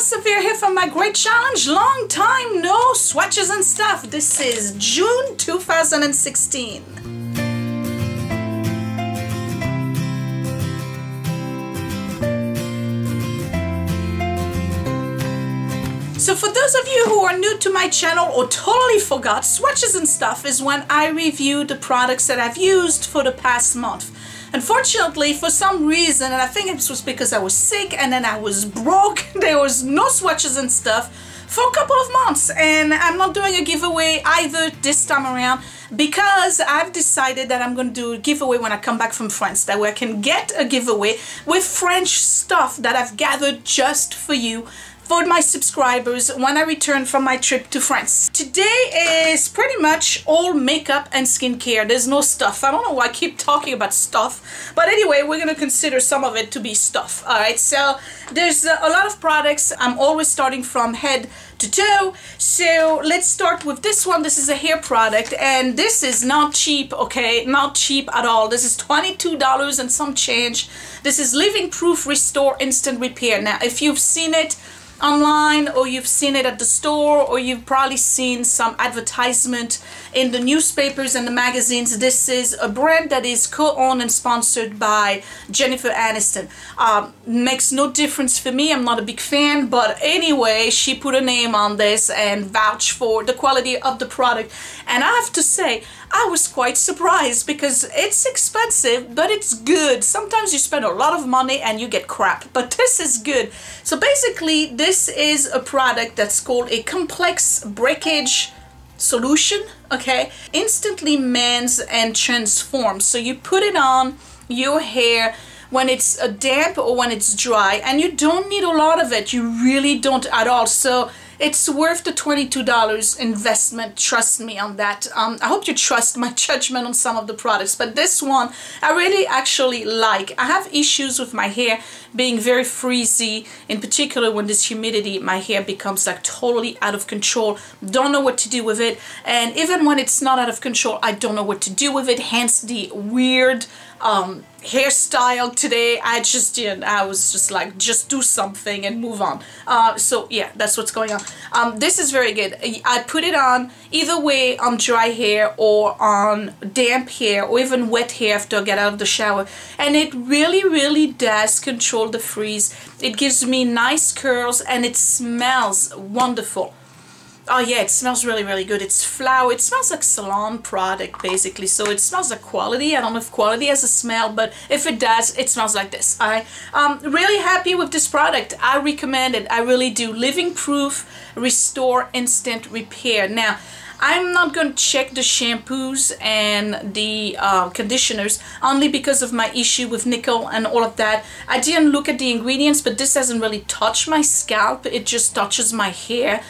Severe here from My Great Challenge. Long time no swatches and stuff. This is June 2016. So for those of you who are new to my channel or totally forgot, swatches and stuff is when I review the products that I've used for the past month. Unfortunately, for some reason, and I think it was because I was sick and then I was broke, there was no swatches and stuff for a couple of months, and I'm not doing a giveaway either this time around because I've decided that I'm going to do a giveaway when I come back from France. That way I can get a giveaway with French stuff that I've gathered just for you, for my subscribers, when I return from my trip to France. Today is pretty much all makeup and skincare. There's no stuff. I don't know why I keep talking about stuff, but anyway, we're gonna consider some of it to be stuff. All right, so there's a lot of products. I'm always starting from head to toe. So let's start with this one. This is a hair product, and this is not cheap, okay? Not cheap at all. This is $22 and some change. This is Living Proof Restore Instant Repair. Now, if you've seen it online, or you've seen it at the store, or you've probably seen some advertisement in the newspapers and the magazines, this is a brand that is co-owned and sponsored by Jennifer Aniston. Makes no difference for me, I'm not a big fan, but anyway, she put a name on this and vouched for the quality of the product, and I have to say I was quite surprised because it's expensive, but it's good. Sometimes you spend a lot of money and you get crap, but this is good. So basically, this is a product that's called a complex breakage solution, okay? Instantly mends and transforms. So you put it on your hair when it's damp or when it's dry, and you don't need a lot of it. You really don't at all. So it's worth the $22 investment, trust me on that. I hope you trust my judgment on some of the products, but this one I really actually like. I have issues with my hair being very frizzy, in particular when there's humidity, my hair becomes like totally out of control. Don't know what to do with it, and even when it's not out of control, I don't know what to do with it, hence the weird hairstyle today. I just didn't. I was just like, just do something and move on. So yeah, that's what's going on. This is very good. I put it on either way on dry hair or on damp hair or even wet hair after I get out of the shower, and it really, really does control the frizz. It gives me nice curls and it smells wonderful. Oh yeah, it smells really, really good. It's flower. It smells like salon product, basically. So it smells like quality. I don't know if quality has a smell, but if it does, it smells like this. I'm really happy with this product. I recommend it. I really do. Living Proof Restore Instant Repair. Now, I'm not going to check the shampoos and the conditioners, only because of my issue with nickel and all of that. I didn't look at the ingredients, but this doesn't really touch my scalp. It just touches my hair.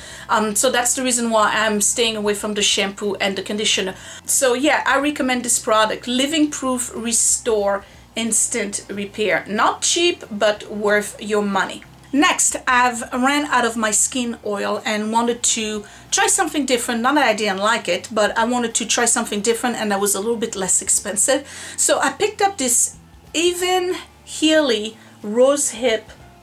So that's the reason why I'm staying away from the shampoo and the conditioner. So yeah, I recommend this product, Living Proof Restore Instant Repair. Not cheap, but worth your money. Next, I've ran out of my skin oil and wanted to try something different. Not that I didn't like it, but I wanted to try something different and that was a little bit less expensive. So I picked up this Evan Healy Rosehip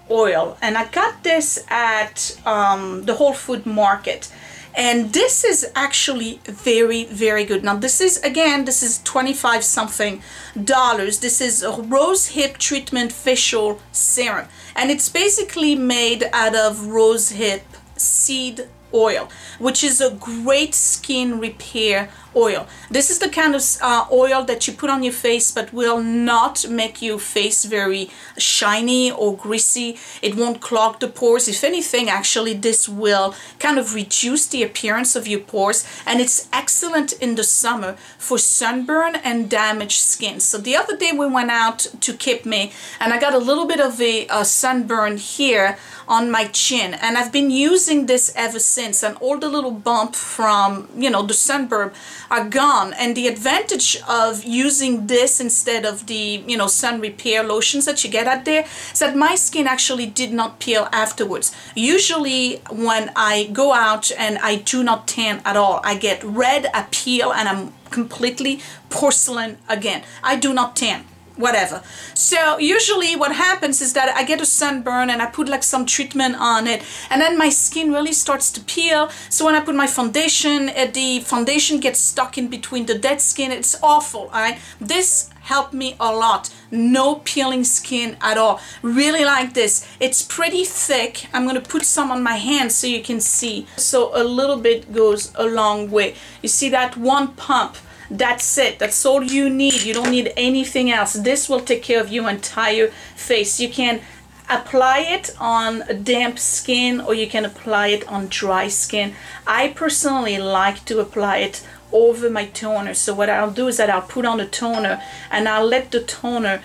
oil, and I got this at the Whole Foods Market. And this is actually very, very good. Now this is, again, this is $25 something. This is a Rosehip Treatment Facial Serum. And it's basically made out of rosehip seed oil, which is a great skin repair oil. This is the kind of oil that you put on your face but will not make your face very shiny or greasy. It won't clog the pores. If anything, actually, this will kind of reduce the appearance of your pores, and it's excellent in the summer for sunburn and damaged skin. So the other day we went out to Cape May and I got a little bit of a sunburn here on my chin, and I've been using this ever since, and all the little bump from, you know, the sunburn are gone. And the advantage of using this instead of the, you know, sun repair lotions that you get out there is that my skin actually did not peel afterwards. Usually when I go out and I do not tan at all, I get red, I peel, and I'm completely porcelain again. I do not tan. whatever. So usually what happens is that I get a sunburn and I put like some treatment on it, and then my skin really starts to peel. So when I put my foundation, the foundation gets stuck in between the dead skin. It's awful, alright? This helped me a lot. No peeling skin at all. Really like this. It's pretty thick. I'm gonna put some on my hand so you can see. So a little bit goes a long way. You see that one pump? That's it. That's all you need. You don't need anything else. This will take care of your entire face. You can apply it on damp skin or you can apply it on dry skin. I personally like to apply it over my toner. So what I'll do is that I'll put on the toner and I'll let the toner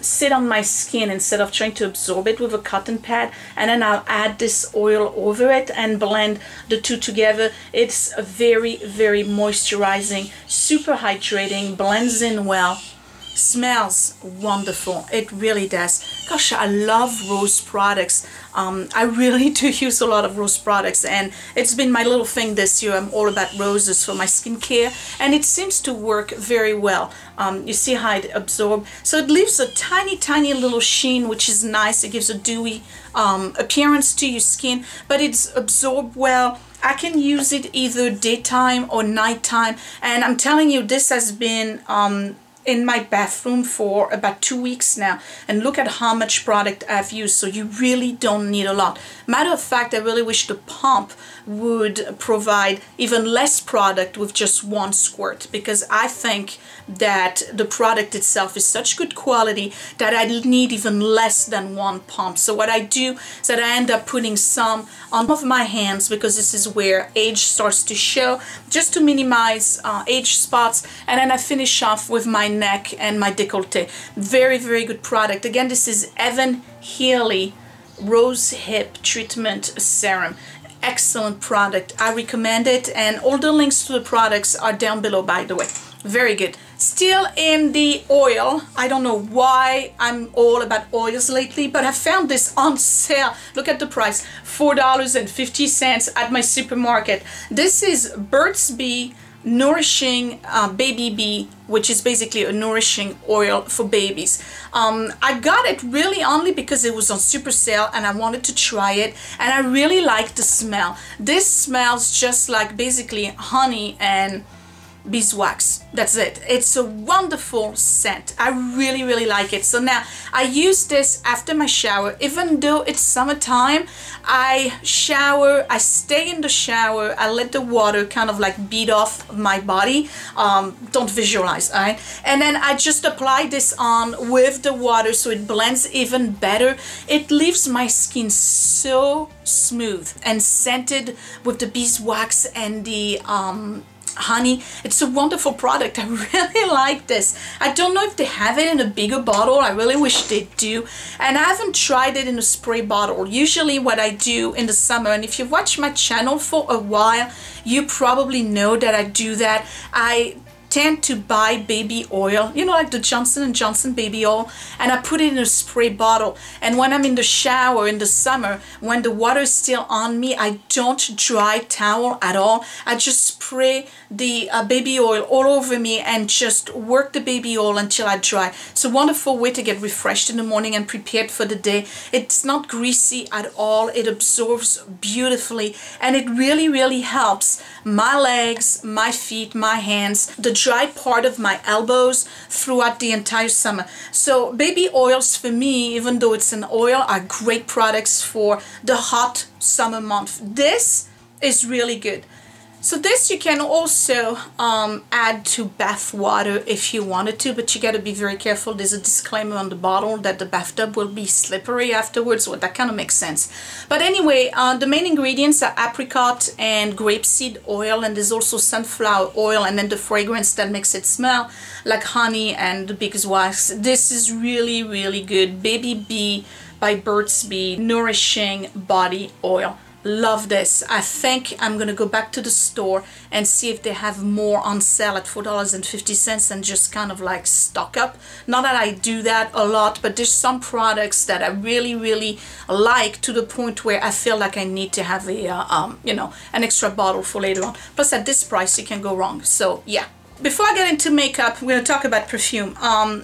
sit on my skin instead of trying to absorb it with a cotton pad, and then I'll add this oil over it and blend the two together. It's very, very moisturizing, super hydrating, blends in well, smells wonderful. It really does. Gosh, I love rose products. I really do use a lot of rose products, and it's been my little thing this year. I'm all about roses for my skincare, and it seems to work very well. You see how it absorbs, so it leaves a tiny, tiny little sheen, which is nice. It gives a dewy appearance to your skin, but it's absorbed well. I can use it either daytime or nighttime, and I'm telling you, this has been in my bathroom for about 2 weeks now, and look at how much product I've used. So you really don't need a lot. Matter of fact, I really wish the pump would provide even less product with just one squirt, because I think that the product itself is such good quality that I need even less than one pump. So what I do is that I end up putting some on both of my hands, because this is where age starts to show, just to minimize age spots, and then I finish off with my neck and my décolleté. Very, very good product. Again, this is Evan Healy Rosehip Treatment Serum. Excellent product. I recommend it, and all the links to the products are down below, by the way. Very good. Still in the oil. I don't know why I'm all about oils lately, but I found this on sale. Look at the price, $4.50 at my supermarket. This is Burt's Bees Nourishing Baby Bee, which is basically a nourishing oil for babies. I got it really only because it was on super sale and I wanted to try it, and I really like the smell. This smells just like basically honey and beeswax. That's it. It's a wonderful scent. I really, really like it. So now I use this after my shower. Even though it's summertime, I shower, I stay in the shower, I let the water kind of like beat off my body. Don't visualize, all right? And then I just apply this on with the water so it blends even better. It leaves my skin so smooth and scented with the beeswax and the honey. It's a wonderful product. I really like this. I don't know if they have it in a bigger bottle. I really wish they do, and I haven't tried it in a spray bottle. Usually what I do in the summer, and if you watch my channel for a while, you probably know that I do that. I tend to buy baby oil, you know, like the Johnson & Johnson baby oil, and I put it in a spray bottle, and when I'm in the shower in the summer, when the water is still on me, I don't dry towel at all. I just spray the baby oil all over me and just work the baby oil until I dry. It's a wonderful way to get refreshed in the morning and prepared for the day. It's not greasy at all. It absorbs beautifully, and it really, really helps my legs, my feet, my hands, the dry part of my elbows throughout the entire summer. So baby oils for me, even though it's an oil, are great products for the hot summer month. This is really good. So this you can also add to bath water if you wanted to, but you got to be very careful. There's a disclaimer on the bottle that the bathtub will be slippery afterwards. Well, that kind of makes sense. But anyway, the main ingredients are apricot and grapeseed oil, and there's also sunflower oil, and then the fragrance that makes it smell like honey and the beeswax. This is really, really good. Baby Bee by Burt's Bees Nourishing Body Oil. Love this. I think I'm gonna go back to the store and see if they have more on sale at $4.50 and just kind of like stock up. Not that I do that a lot, but there's some products that I really, really like to the point where I feel like I need to have a, you know, an extra bottle for later on. Plus at this price you can go wrong. So yeah, Before I get into makeup, I'm going to talk about perfume.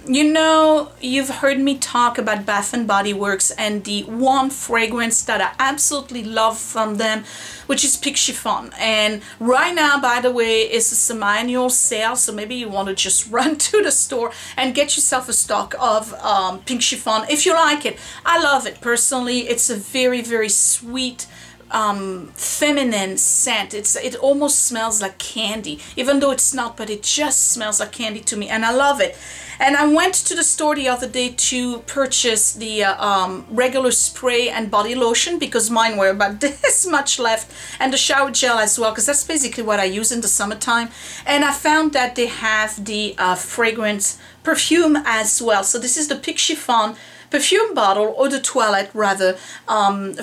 You know, you've heard me talk about Bath & Body Works and the warm fragrance that I absolutely love from them, which is Pink Chiffon. And right now, by the way, it's a semi-annual sale, so maybe you want to just run to the store and get yourself a stock of Pink Chiffon if you like it. I love it personally. It's a very, very sweet, feminine scent. It almost smells like candy, even though it's not, but it just smells like candy to me, and I love it. And I went to the store the other day to purchase the regular spray and body lotion, because mine were about this much left, and the shower gel as well, because that's basically what I use in the summertime. And I found that they have the fragrance perfume as well. So this is the Pink Chiffon perfume bottle, or the toilette rather,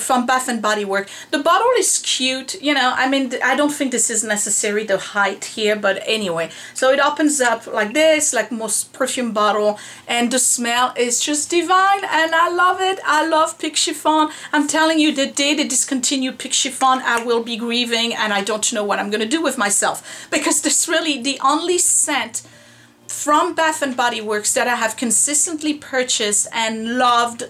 from Bath & Body Works. The bottle is cute, you know, I mean, I don't think this is necessary, the height here, but anyway. So it opens up like this, like most perfume bottle, and the smell is just divine, and I love it. I love Pink Chiffon. I'm telling you, the day they discontinue Pink Chiffon, I will be grieving, and I don't know what I'm going to do with myself, because this really the only scent from Bath & Body Works that I have consistently purchased and loved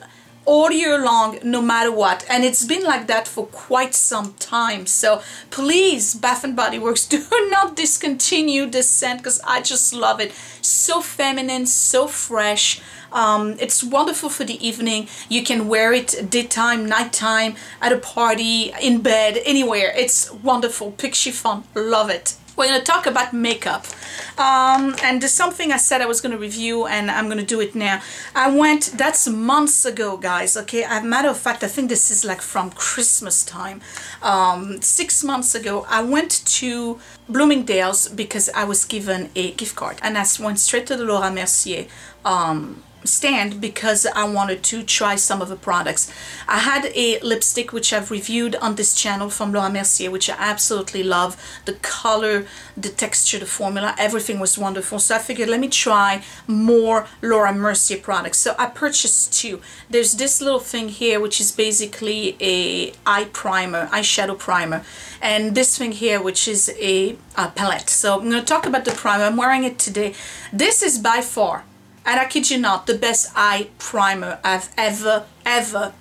all year long, no matter what. And it's been like that for quite some time. So please, Bath & Body Works, do not discontinue this scent, because I just love it. So feminine, so fresh. It's wonderful for the evening. You can wear it daytime, nighttime, at a party, in bed, anywhere. It's wonderful. Pink Chiffon, love it. We're going to talk about makeup, and there's something I said I was going to review, and I'm going to do it now. I went, that's months ago, guys, okay? As a matter of fact, I think this is like from Christmas time. 6 months ago, I went to Bloomingdale's because I was given a gift card, and I went straight to the Laura Mercier stand because I wanted to try some of the products. I had a lipstick which I've reviewed on this channel from Laura Mercier, which I absolutely love. The color, the texture, the formula, everything was wonderful. So I figured, let me try more Laura Mercier products. So I purchased two. There's this little thing here, which is basically a eye primer, eyeshadow primer, and this thing here, which is a palette. So I'm going to talk about the primer. I'm wearing it today. This is by far, and I kid you not, the best eye primer I've ever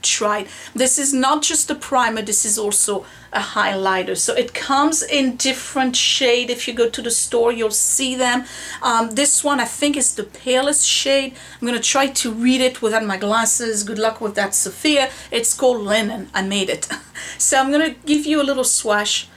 tried. This is not just a primer, this is also a highlighter. So it comes in different shade. If you go to the store, you'll see them. This one I think is the palest shade. I'm gonna try to read it without my glasses. Good luck with that, Sophia. It's called Linen. I made it. So I'm gonna give you a little swash.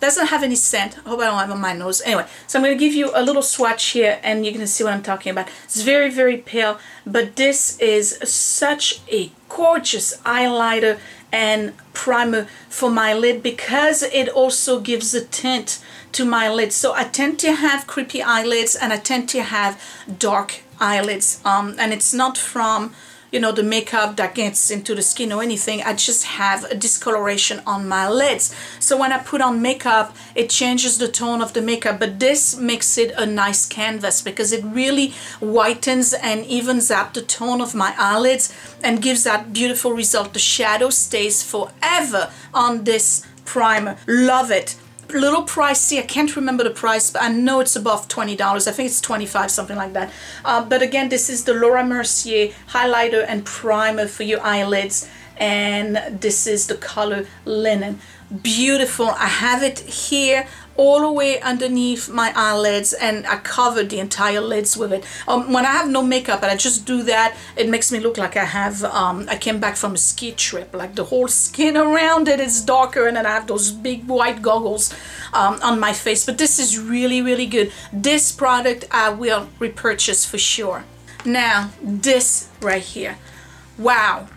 Doesn't have any scent. I hope I don't have it on my nose. Anyway, so I'm going to give you a little swatch here, and you're going to see what I'm talking about. It's very, very pale, but this is such a gorgeous highlighter and primer for my lid, because it also gives a tint to my lids. So I tend to have creepy eyelids, and I tend to have dark eyelids. And it's not from, you know, the makeup that gets into the skin or anything. I just have a discoloration on my lids. So when I put on makeup, it changes the tone of the makeup, but this makes it a nice canvas because it really whitens and evens up the tone of my eyelids and gives that beautiful result. The shadow stays forever on this primer. Love it. Little pricey. I can't remember the price, but I know it's above $20. I think it's $25, something like that. But again, this is the Laura Mercier highlighter and primer for your eyelids, and this is the color Linen. Beautiful. I have it here all the way underneath my eyelids, and I covered the entire lids with it. When I have no makeup and I just do that, it makes me look like I have, I came back from a ski trip, like the whole skin around it is darker, and then I have those big white goggles on my face. But this is really, really good. This product I will repurchase for sure. Now, this right here. Wow.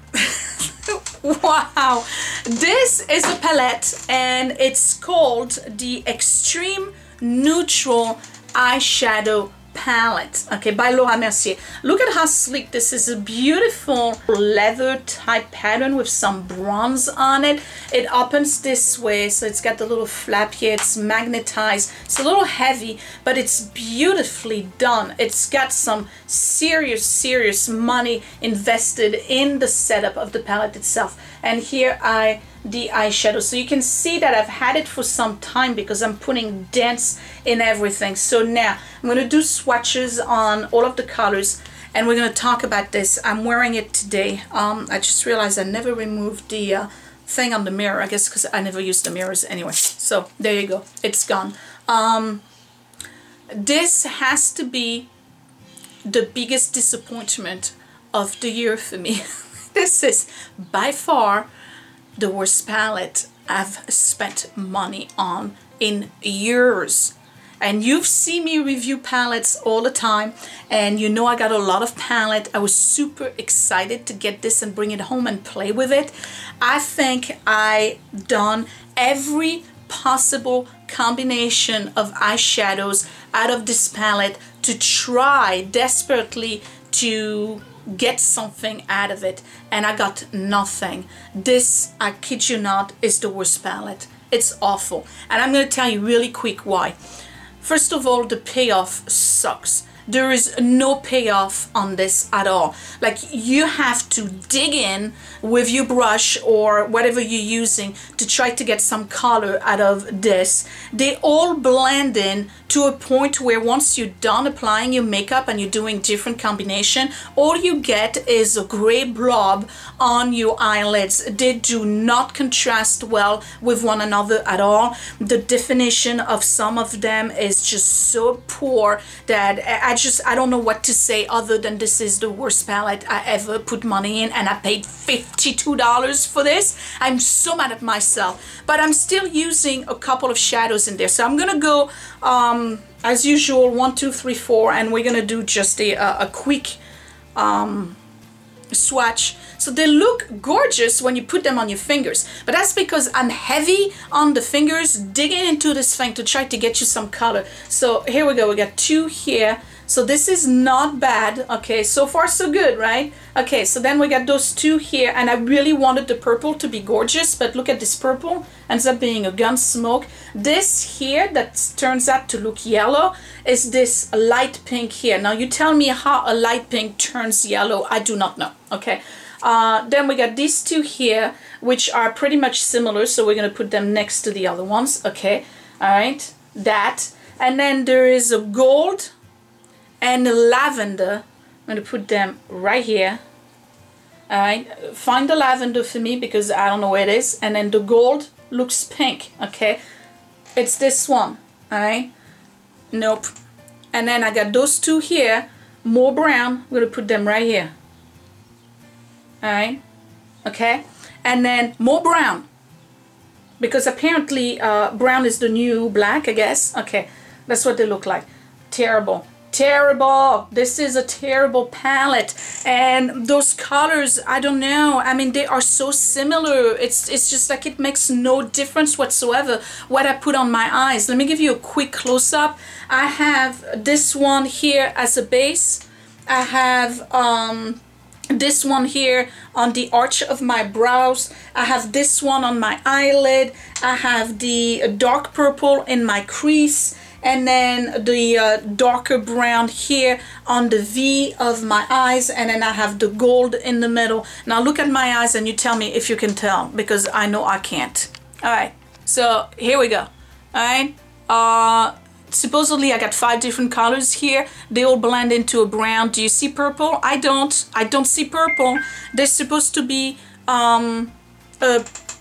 Wow, this is a palette, and it's called the Extreme Neutral Eyeshadow Palette, okay, by Laura Mercier. Look at how sleek this is. A beautiful leather type pattern with some bronze on it. It opens this way, so it's got the little flap here. It's magnetized. It's a little heavy, but it's beautifully done. It's got some serious money invested in the setup of the palette itself. And here I the eyeshadow. So you can see that I've had it for some time because I'm putting dents in everything. So now I'm going to do swatches on all of the colors and we're going to talk about this. I'm wearing it today. I just realized I never removed the thing on the mirror, I guess because I never used the mirrors anyway. So there you go, it's gone. This has to be the biggest disappointment of the year for me. This is by far the worst palette I've spent money on in years. And you've seen me review palettes all the time, and you know I got a lot of palette. I was super excited to get this and bring it home and play with it. I think I done every possible combination of eyeshadows out of this palette to try desperately to get something out of it, and I got nothing. This, I kid you not, is the worst palette. It's awful, and I'm going to tell you really quick why. First of all, the payoff sucks. There is no payoff on this at all. Like, you have to dig in with your brush or whatever you're using to try to get some color out of this. They all blend in to a point where once you're done applying your makeup and you're doing different combination, all you get is a gray blob on your eyelids. They do not contrast well with one another at all. The definition of some of them is just so poor that I don't know what to say other than this is the worst palette I ever put money in, and I paid $52 for this. I'm so mad at myself, but I'm still using a couple of shadows in there. So I'm gonna go as usual, 1, 2, 3, 4, and we're gonna do just a quick swatch. So they look gorgeous when you put them on your fingers, but that's because I'm heavy on the fingers digging into this thing to try to get you some color. So here we go, we got 2 here. So this is not bad. Okay, so far so good, right? Okay, so then we got those 2 here, and I really wanted the purple to be gorgeous, but look at this purple. Ends up being a gun smoke. This here that turns out to look yellow is this light pink here. Now you tell me how a light pink turns yellow. I do not know. Okay, then we got these 2 here, which are pretty much similar, so we're going to put them next to the other ones. Okay, all right, that. And then there is a gold and the lavender. I'm going to put them right here. All right, find the lavender for me because I don't know where it is. And then the gold looks pink. Okay, it's this one. All right, nope. And then I got those 2 here, more brown. I'm going to put them right here. All right, okay, and then more brown because apparently brown is the new black, I guess. Okay, that's what they look like. Terrible. Terrible. This is a terrible palette, and those colors, I don't know, I mean, they are so similar. It's just like it makes no difference whatsoever what I put on my eyes. Let me give you a quick close-up. I have this one here as a base. I have this one here on the arch of my brows. I have this one on my eyelid. I have the dark purple in my crease, and then the darker brown here on the V of my eyes, and then I have the gold in the middle. Now look at my eyes and you tell me if you can tell, because I know I can't. All right, so here we go. All right, supposedly I got 5 different colors here. They all blend into a brown. Do you see purple? I don't see purple. There's supposed to be a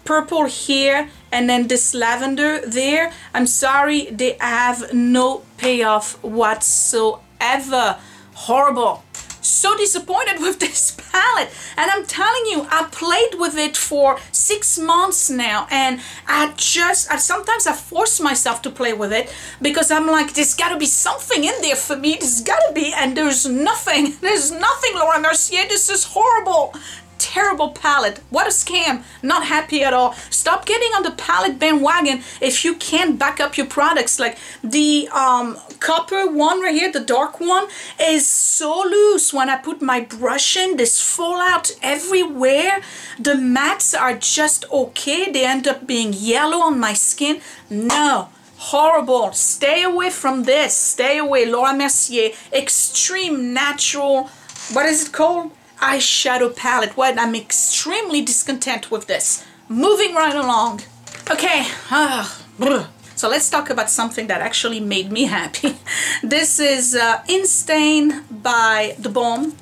purple here, and then this lavender there. I'm sorry, they have no payoff whatsoever. Horrible. So disappointed with this palette, and I'm telling you, I played with it for 6 months now, and sometimes I force myself to play with it because I'm like, there's got to be something in there for me. There's got to be, and there's nothing. There's nothing, Laura Mercier. This is horrible. Terrible palette. What a scam. Not happy at all. Stop getting on the palette bandwagon if you can't back up your products. Like the copper one right here, the dark one, is so loose. When I put my brush in, this fallout everywhere. The mattes are just okay. They end up being yellow on my skin. No. Horrible. Stay away from this. Stay away. Laura Mercier Extreme Natural. What is it called? Eyeshadow palette. Well, I'm extremely discontent with this. Moving right along. Okay, so let's talk about something that actually made me happy. This is Instain by The Balm,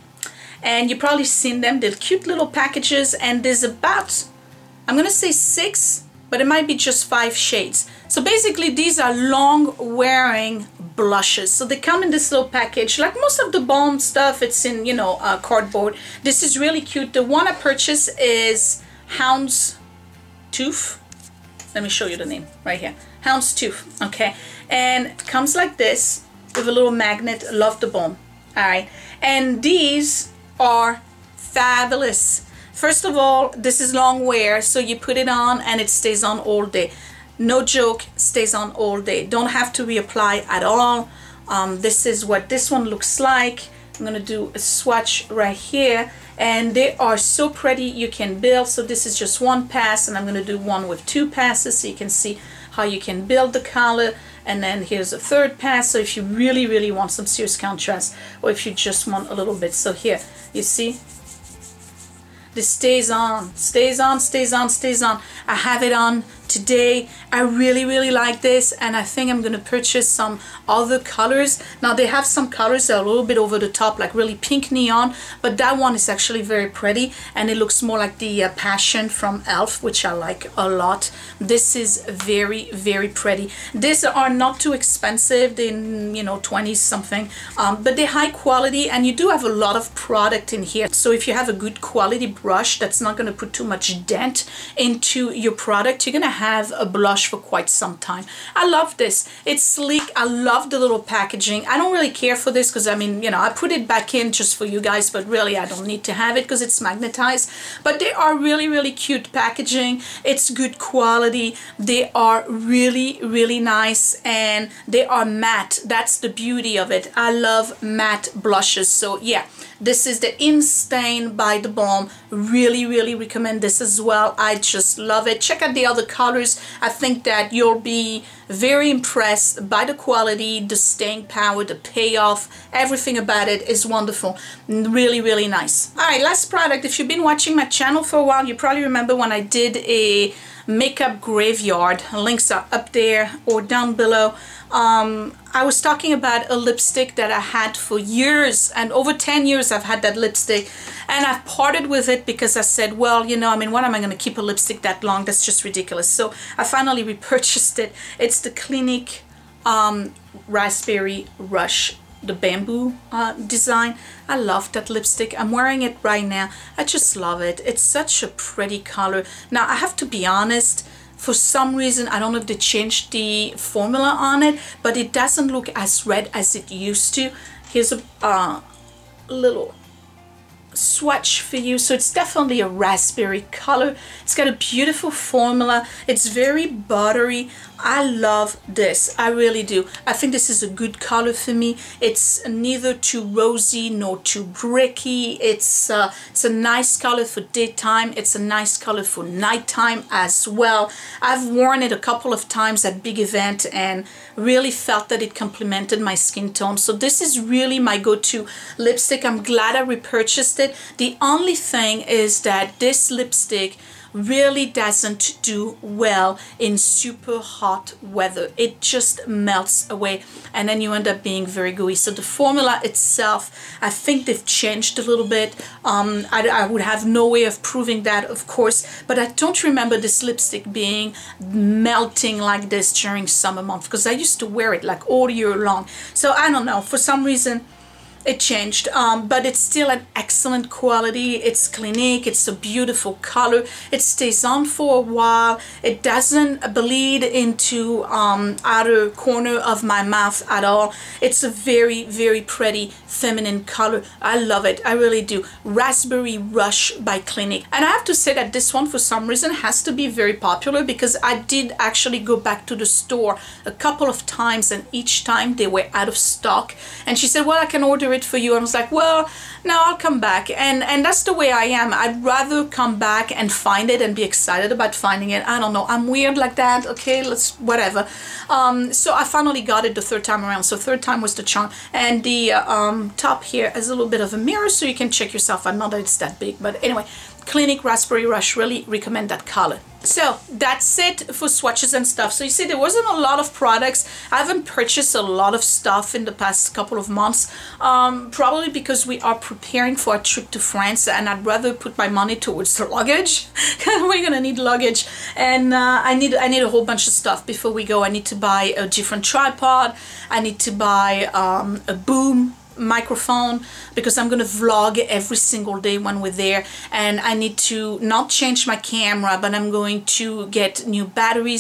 and you've probably seen them. They're cute little packages, and there's about, I'm gonna say 6, but it might be just 5 shades. So basically these are long wearing blushes. So they come in this little package. Like most of the balm stuff, it's in, you know, cardboard. This is really cute. The one I purchased is Hound's Tooth. Let me show you the name right here. Hound's Tooth, okay? And it comes like this with a little magnet. Love the balm, all right? And these are fabulous. First of all, this is long wear, so you put it on and it stays on all day. No joke, stays on all day. Don't have to reapply at all. This is what this one looks like. I'm gonna do a swatch right here, and they are so pretty. You can build, so this is just one pass, and I'm gonna do one with 2 passes so you can see how you can build the color. And then here's a 3rd pass, so if you really, really want some serious contrast, or if you just want a little bit. So here, you see? This stays on, stays on, stays on, stays on. I have it on today. I really, really like this, and I think I'm gonna purchase some other colors. Now they have some colors that are a little bit over the top, like really pink neon, but that one is actually very pretty, and it looks more like the Passion from ELF, which I like a lot. This is very, very pretty. These are not too expensive. They're, you know, 20 something, but they're high quality, and you do have a lot of product in here. So if you have a good quality brush that's not gonna put too much dent into your product, you're gonna have a blush for quite some time. I love this. It's sleek. I love the little packaging. I don't really care for this because, I mean, you know, I put it back in just for you guys, but really I don't need to have it because it's magnetized. But they are really, really cute packaging. It's good quality. They are really, really nice, and they are matte. That's the beauty of it. I love matte blushes. So yeah, this is the Instain by The Balm. Really, really recommend this as well. I just love it. Check out the other colors. I think that you'll be very impressed by the quality, the staying power, the payoff. Everything about it is wonderful. Really, really nice. All right, last product. If you've been watching my channel for a while, you probably remember when I did a makeup graveyard. Links are up there or down below. I was talking about a lipstick that I had for years, and over 10 years I've had that lipstick, and I've parted with it because I said, well, you know, I mean, what am I going to keep a lipstick that long? That's just ridiculous. So I finally repurchased it. It's the Clinique Raspberry Rush, the bamboo design. I love that lipstick. I'm wearing it right now. I just love it. It's such a pretty color. Now, I have to be honest, for some reason, I don't know if they changed the formula on it, but it doesn't look as red as it used to. Here's a little swatch for you. So it's definitely a raspberry color. It's got a beautiful formula. It's very buttery. I love this. I really do. I think this is a good color for me. It's neither too rosy nor too bricky. It's a nice color for daytime. It's a nice color for nighttime as well. I've worn it a couple of times at big event and really felt that it complemented my skin tone. So this is really my go-to lipstick. I'm glad I repurchased it. The only thing is that this lipstick really doesn't do well in super hot weather. It just melts away, and then you end up being very gooey. So the formula itself, I think they've changed a little bit. I would have no way of proving that, of course, but I don't remember this lipstick being melting like this during summer months, because I used to wear it like all year long. So I don't know, for some reason it changed, but it's still an excellent quality. It's Clinique. It's a beautiful color. It stays on for a while. It doesn't bleed into outer corner of my mouth at all. It's a very, very pretty feminine color. I love it. I really do. Raspberry Rush by Clinique. And I have to say that this one, for some reason, has to be very popular, because I did actually go back to the store a couple of times, and each time they were out of stock. And she said, well, I can order it for you. I was like, well, no, I'll come back, and that's the way I am. I'd rather come back and find it and be excited about finding it. I don't know, I'm weird like that. Okay, let's whatever. So I finally got it the 3rd time around. So 3rd time was the charm. And the top here is a little bit of a mirror, so you can check yourself out. Not that it's that big, but anyway, Clinique Raspberry Rush, really recommend that color. So that's it for swatches and stuff. So you see there wasn't a lot of products. I haven't purchased a lot of stuff in the past couple of months, probably because we are preparing for a trip to France and I'd rather put my money towards the luggage. We're gonna need luggage, and I need a whole bunch of stuff before we go. I need to buy a different tripod, I need to buy a boom microphone, because I'm gonna vlog every single day when we're there, and I need to not change my camera, but I'm going to get new battery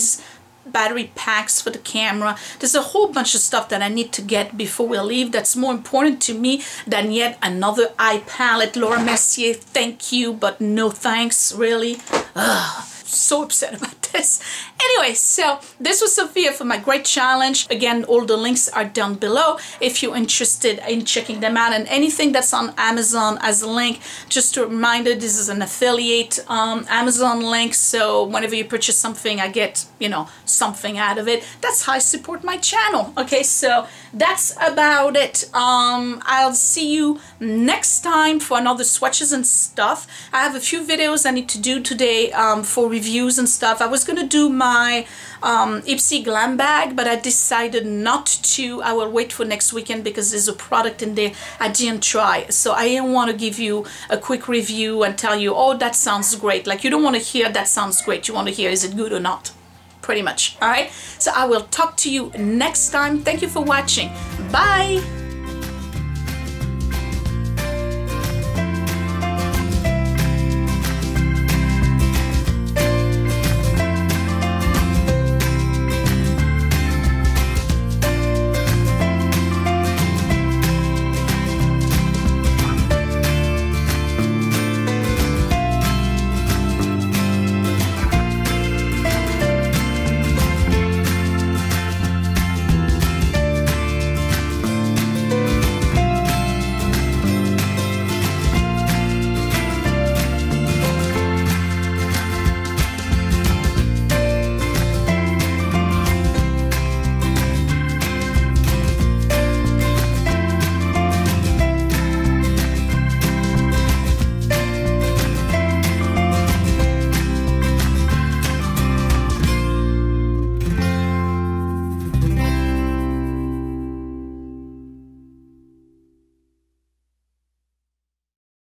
packs for the camera. There's a whole bunch of stuff that I need to get before we leave that's more important to me than yet another eye palette. Laura Mercier, thank you, but no thanks, really. Ugh. So upset about this. Anyway, so this was Sophia for My Great Challenge. Again, all the links are down below if you're interested in checking them out, and anything that's on Amazon as a link, just a reminder, this is an affiliate Amazon link, so whenever you purchase something I get, you know, something out of it. That's how I support my channel. Okay, so that's about it. I'll see you next time for another swatches and stuff. I have a few videos I need to do today for reviews and stuff. I was gonna do my Ipsy Glam Bag, but I decided not to. I will wait for next weekend because there's a product in there I didn't try, so I didn't want to give you a quick review and tell you, oh, that sounds great. Like, you don't want to hear that sounds great, you want to hear is it good or not, pretty much. All right, so I will talk to you next time. Thank you for watching. Bye.